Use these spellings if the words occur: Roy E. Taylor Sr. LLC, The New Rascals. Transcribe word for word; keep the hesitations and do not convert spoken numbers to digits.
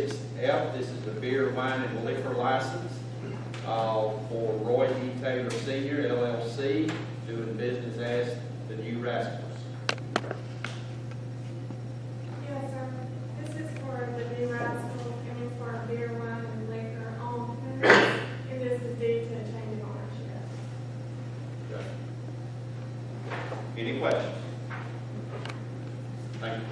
one six F, this is the beer, wine, and liquor license uh, for Roy E. Taylor Senior L L C, doing business as The New Rascals. Yes, sir. This is for The New Rascals, and it's for our beer, wine, and liquor on premise, and this is due to a change of ownership. Okay. Any questions? Thank you.